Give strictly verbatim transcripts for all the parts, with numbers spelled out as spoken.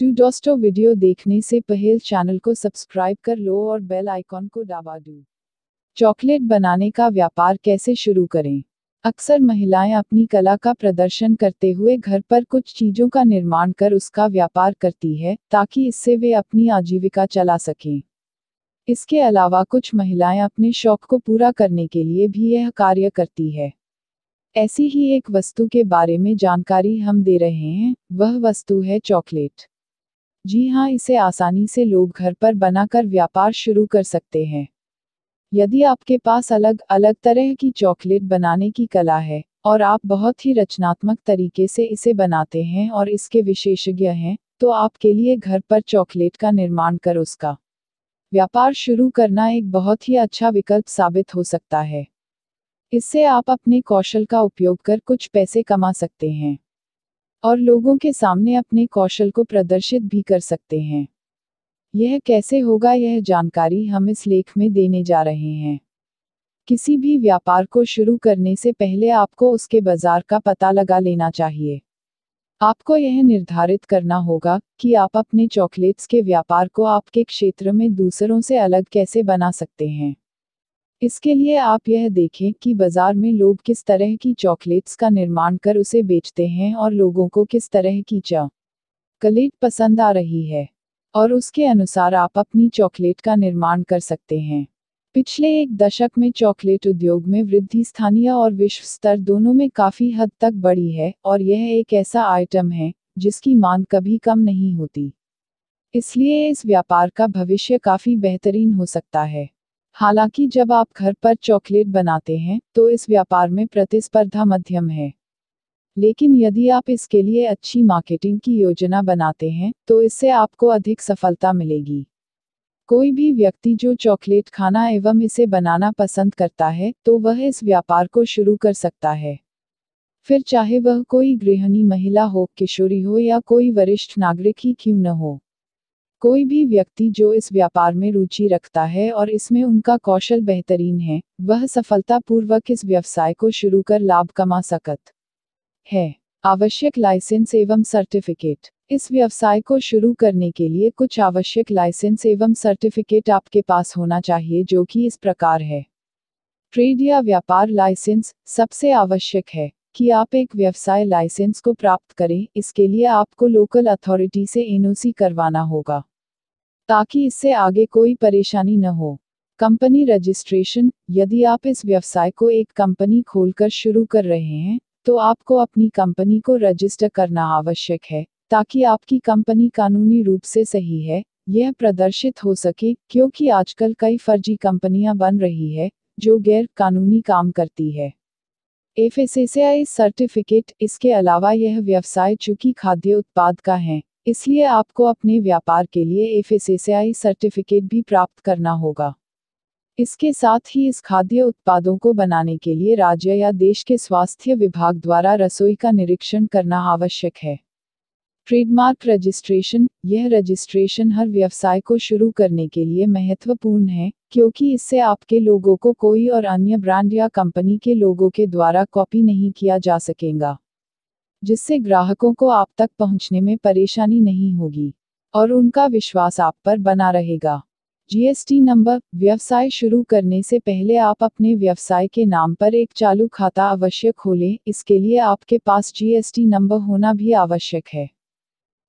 तो दोस्तों वीडियो देखने से पहले चैनल को सब्सक्राइब कर लो और बेल आइकॉन को दबा दो। चॉकलेट बनाने का व्यापार कैसे शुरू करें। अक्सर महिलाएं अपनी कला का प्रदर्शन करते हुए घर पर कुछ चीज़ों का निर्माण कर उसका व्यापार करती है ताकि इससे वे अपनी आजीविका चला सकें। इसके अलावा कुछ महिलाएं अपने शौक को पूरा करने के लिए भी यह कार्य करती है। ऐसी ही एक वस्तु के बारे में जानकारी हम दे रहे हैं, वह वस्तु है चॉकलेट। जी हाँ, इसे आसानी से लोग घर पर बनाकर व्यापार शुरू कर सकते हैं। यदि आपके पास अलग अलग तरह की चॉकलेट बनाने की कला है और आप बहुत ही रचनात्मक तरीके से इसे बनाते हैं और इसके विशेषज्ञ हैं, तो आपके लिए घर पर चॉकलेट का निर्माण कर उसका व्यापार शुरू करना एक बहुत ही अच्छा विकल्प साबित हो सकता है। इससे आप अपने कौशल का उपयोग कर कुछ पैसे कमा सकते हैं और लोगों के सामने अपने कौशल को प्रदर्शित भी कर सकते हैं। यह कैसे होगा, यह जानकारी हम इस लेख में देने जा रहे हैं। किसी भी व्यापार को शुरू करने से पहले आपको उसके बाजार का पता लगा लेना चाहिए। आपको यह निर्धारित करना होगा कि आप अपने चॉकलेट्स के व्यापार को आपके क्षेत्र में दूसरों से अलग कैसे बना सकते हैं। इसके लिए आप यह देखें कि बाजार में लोग किस तरह की चॉकलेट्स का निर्माण कर उसे बेचते हैं और लोगों को किस तरह की चॉकलेट पसंद आ रही है, और उसके अनुसार आप अपनी चॉकलेट का निर्माण कर सकते हैं। पिछले एक दशक में चॉकलेट उद्योग में वृद्धि स्थानीय और विश्व स्तर दोनों में काफ़ी हद तक बढ़ी है और यह एक ऐसा आइटम है जिसकी मांग कभी कम नहीं होती, इसलिए इस व्यापार का भविष्य काफ़ी बेहतरीन हो सकता है। हालांकि जब आप घर पर चॉकलेट बनाते हैं तो इस व्यापार में प्रतिस्पर्धा मध्यम है, लेकिन यदि आप इसके लिए अच्छी मार्केटिंग की योजना बनाते हैं तो इससे आपको अधिक सफलता मिलेगी। कोई भी व्यक्ति जो चॉकलेट खाना एवं इसे बनाना पसंद करता है तो वह इस व्यापार को शुरू कर सकता है। फिर चाहे वह कोई गृहिणी महिला हो, किशोरी हो या कोई वरिष्ठ नागरिक ही क्यों न हो, कोई भी व्यक्ति जो इस व्यापार में रुचि रखता है और इसमें उनका कौशल बेहतरीन है, वह सफलतापूर्वक इस व्यवसाय को शुरू कर लाभ कमा सकता है। आवश्यक लाइसेंस एवं सर्टिफिकेट। इस व्यवसाय को शुरू करने के लिए कुछ आवश्यक लाइसेंस एवं सर्टिफिकेट आपके पास होना चाहिए, जो कि इस प्रकार है। ट्रेड या व्यापार लाइसेंस। सबसे आवश्यक है कि आप एक व्यवसाय लाइसेंस को प्राप्त करें। इसके लिए आपको लोकल अथॉरिटी से एन ओ सी करवाना होगा ताकि इससे आगे कोई परेशानी न हो। Company registration. यदि आप इस व्यवसाय को एक कंपनी खोलकर शुरू कर रहे हैं तो आपको अपनी कंपनी को रजिस्टर करना आवश्यक है ताकि आपकी कंपनी कानूनी रूप से सही है यह प्रदर्शित हो सके, क्योंकि आजकल कई फर्जी कंपनियां बन रही है जो गैर कानूनी काम करती है। F S S I certificate. इसके अलावा यह व्यवसाय चूंकि खाद्य उत्पाद का है, इसलिए आपको अपने व्यापार के लिए F S S I certificate भी प्राप्त करना होगा। इसके साथ ही इस खाद्य उत्पादों को बनाने के लिए राज्य या देश के स्वास्थ्य विभाग द्वारा रसोई का निरीक्षण करना आवश्यक है। Trademark registration. यह रजिस्ट्रेशन हर व्यवसाय को शुरू करने के लिए महत्वपूर्ण है, क्योंकि इससे आपके लोगों को कोई और अन्य ब्रांड या कंपनी के लोगों के द्वारा कॉपी नहीं किया जा सकेगा, जिससे ग्राहकों को आप तक पहुंचने में परेशानी नहीं होगी और उनका विश्वास आप पर बना रहेगा। G S T number. व्यवसाय शुरू करने से पहले आप अपने व्यवसाय के नाम पर एक चालू खाता अवश्य खोलें। इसके लिए आपके पास जी एस टी नंबर होना भी आवश्यक है।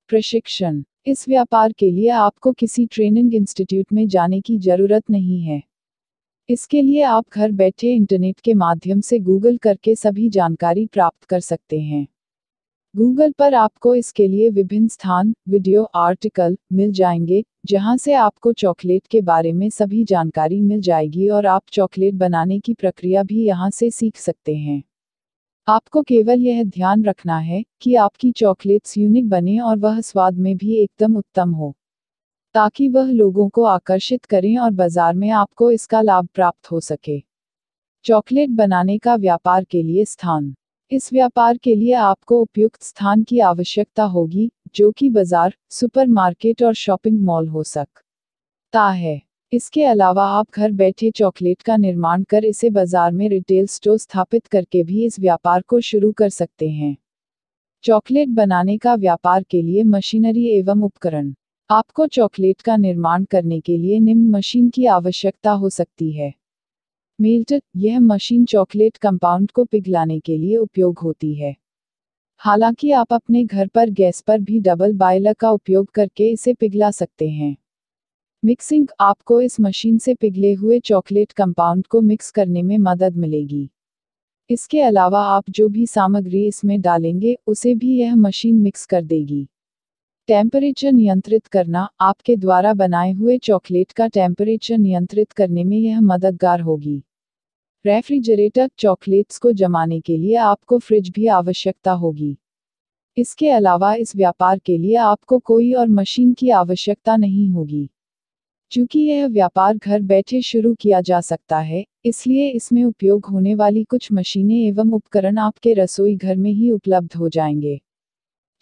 प्रशिक्षण। इस व्यापार के लिए आपको किसी ट्रेनिंग इंस्टीट्यूट में जाने की जरूरत नहीं है। इसके लिए आप घर बैठे इंटरनेट के माध्यम से गूगल करके सभी जानकारी प्राप्त कर सकते हैं। गूगल पर आपको इसके लिए विभिन्न स्थान, वीडियो, आर्टिकल मिल जाएंगे जहां से आपको चॉकलेट के बारे में सभी जानकारी मिल जाएगी और आप चॉकलेट बनाने की प्रक्रिया भी यहां से सीख सकते हैं। आपको केवल यह ध्यान रखना है कि आपकी चॉकलेट्स यूनिक बने और वह स्वाद में भी एकदम उत्तम हो, ताकि वह लोगों को आकर्षित करें और बाजार में आपको इसका लाभ प्राप्त हो सके। चॉकलेट बनाने का व्यापार के लिए स्थान। इस व्यापार के लिए आपको उपयुक्त स्थान की आवश्यकता होगी, जो कि बाजार, सुपरमार्केट और शॉपिंग मॉल हो सकता है। इसके अलावा आप घर बैठे चॉकलेट का निर्माण कर इसे बाजार में रिटेल स्टोर स्थापित करके भी इस व्यापार को शुरू कर सकते हैं। चॉकलेट बनाने का व्यापार के लिए मशीनरी एवं उपकरण। आपको चॉकलेट का निर्माण करने के लिए निम्न मशीन की आवश्यकता हो सकती है। मेल्टर, यह मशीन चॉकलेट कंपाउंड को पिघलाने के लिए उपयोग होती है। हालांकि आप अपने घर पर गैस पर भी डबल बॉयलर का उपयोग करके इसे पिघला सकते हैं। मिक्सिंग, आपको इस मशीन से पिघले हुए चॉकलेट कंपाउंड को मिक्स करने में मदद मिलेगी। इसके अलावा आप जो भी सामग्री इसमें डालेंगे उसे भी यह मशीन मिक्स कर देगी। टेम्परेचर नियंत्रित करना, आपके द्वारा बनाए हुए चॉकलेट का टेम्परेचर नियंत्रित करने में यह मददगार होगी। रेफ्रिजरेटर, चॉकलेट्स को जमाने के लिए आपको फ्रिज भी आवश्यकता होगी। इसके अलावा इस व्यापार के लिए आपको कोई और मशीन की आवश्यकता नहीं होगी। चूँकि यह व्यापार घर बैठे शुरू किया जा सकता है, इसलिए इसमें उपयोग होने वाली कुछ मशीनें एवं उपकरण आपके रसोई घर में ही उपलब्ध हो जाएंगे।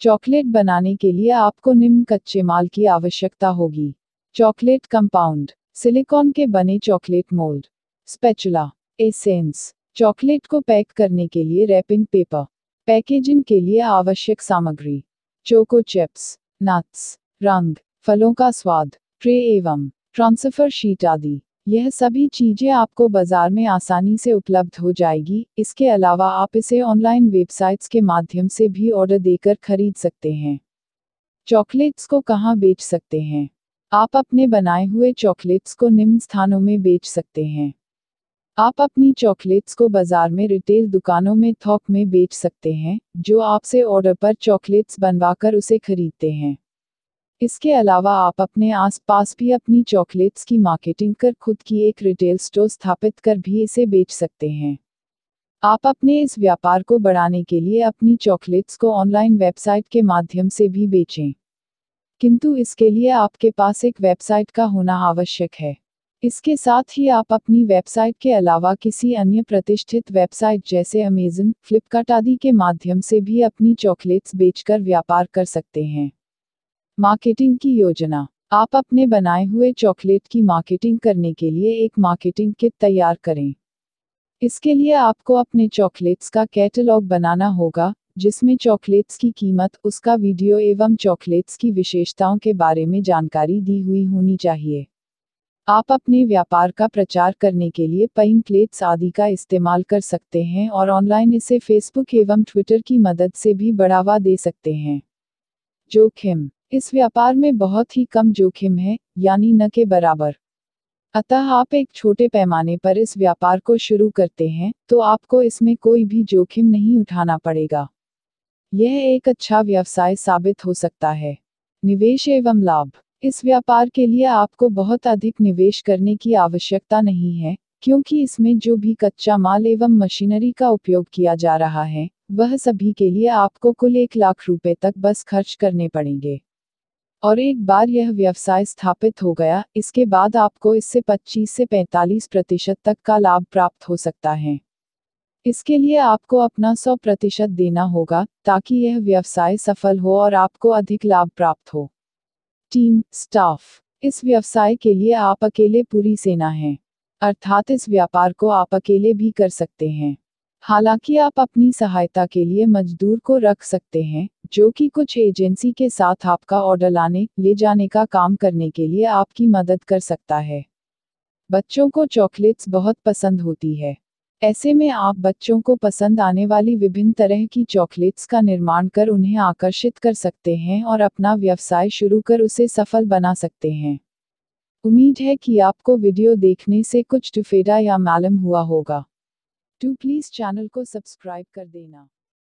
चॉकलेट बनाने के लिए आपको निम्न कच्चे माल की आवश्यकता होगी। चॉकलेट कंपाउंड, सिलिकॉन के बने chocolate mould, spatula, essence, chocolate को पैक करने के लिए रैपिंग पेपर, पैकेजिंग के लिए आवश्यक सामग्री, चोको चिप्स, नट्स, रंग, फलों का स्वाद, ट्रे एवं ट्रांसफर शीट आदि। यह सभी चीज़ें आपको बाजार में आसानी से उपलब्ध हो जाएगी। इसके अलावा आप इसे ऑनलाइन वेबसाइट्स के माध्यम से भी ऑर्डर देकर खरीद सकते हैं। चॉकलेट्स को कहाँ बेच सकते हैं? आप अपने बनाए हुए चॉकलेट्स को निम्न स्थानों में बेच सकते हैं। आप अपनी चॉकलेट्स को बाजार में रिटेल दुकानों में थोक में बेच सकते हैं, जो आपसे ऑर्डर पर चॉकलेट्स बनवाकर उसे खरीदते हैं। इसके अलावा आप अपने आसपास भी अपनी चॉकलेट्स की मार्केटिंग कर खुद की एक रिटेल स्टोर स्थापित कर भी इसे बेच सकते हैं। आप अपने इस व्यापार को बढ़ाने के लिए अपनी चॉकलेट्स को ऑनलाइन वेबसाइट के माध्यम से भी बेचें, किंतु इसके लिए आपके पास एक वेबसाइट का होना आवश्यक है। इसके साथ ही आप अपनी वेबसाइट के अलावा किसी अन्य प्रतिष्ठित वेबसाइट जैसे अमेज़न, फ्लिपकार्ट आदि के माध्यम से भी अपनी चॉकलेट्स बेचकर व्यापार कर सकते हैं। मार्केटिंग की योजना, आप अपने बनाए हुए चॉकलेट की मार्केटिंग करने के लिए एक मार्केटिंग किट तैयार करें। इसके लिए आपको अपने चॉकलेट्स का कैटलॉग बनाना होगा, जिसमें चॉकलेट्स की कीमत, उसका वीडियो एवं चॉकलेट्स की विशेषताओं के बारे में जानकारी दी हुई होनी चाहिए। आप अपने व्यापार का प्रचार करने के लिए पेइंग प्लेट्स आदि का इस्तेमाल कर सकते हैं और ऑनलाइन इसे फेसबुक एवं ट्विटर की मदद से भी बढ़ावा दे सकते हैं। जोखिम, इस व्यापार में बहुत ही कम जोखिम है, यानी न के बराबर। अतः आप एक छोटे पैमाने पर इस व्यापार को शुरू करते हैं तो आपको इसमें कोई भी जोखिम नहीं उठाना पड़ेगा। यह एक अच्छा व्यवसाय साबित हो सकता है। निवेश एवं लाभ, इस व्यापार के लिए आपको बहुत अधिक निवेश करने की आवश्यकता नहीं है, क्योंकि इसमें जो भी कच्चा माल एवं मशीनरी का उपयोग किया जा रहा है, वह सभी के लिए आपको कुल एक लाख रुपए तक बस खर्च करने पड़ेंगे। और एक बार यह व्यवसाय स्थापित हो गया, इसके बाद आपको इससे पच्चीस से पैंतालीस प्रतिशत तक का लाभ प्राप्त हो सकता है। इसके लिए आपको अपना सौ प्रतिशत देना होगा ताकि यह व्यवसाय सफल हो और आपको अधिक लाभ प्राप्त हो। टीम, स्टाफ, इस व्यवसाय के लिए आप अकेले पूरी सेना हैं, अर्थात इस व्यापार को आप अकेले भी कर सकते हैं। हालांकि आप अपनी सहायता के लिए मजदूर को रख सकते हैं, जो कि कुछ एजेंसी के साथ आपका ऑर्डर लाने ले जाने का काम करने के लिए आपकी मदद कर सकता है। बच्चों को चॉकलेट्स बहुत पसंद होती है। ऐसे में आप बच्चों को पसंद आने वाली विभिन्न तरह की चॉकलेट्स का निर्माण कर उन्हें आकर्षित कर सकते हैं और अपना व्यवसाय शुरू कर उसे सफल बना सकते हैं। उम्मीद है कि आपको वीडियो देखने से कुछ फायदा या मालूम हुआ होगा। तो प्लीज़ चैनल को सब्सक्राइब कर देना।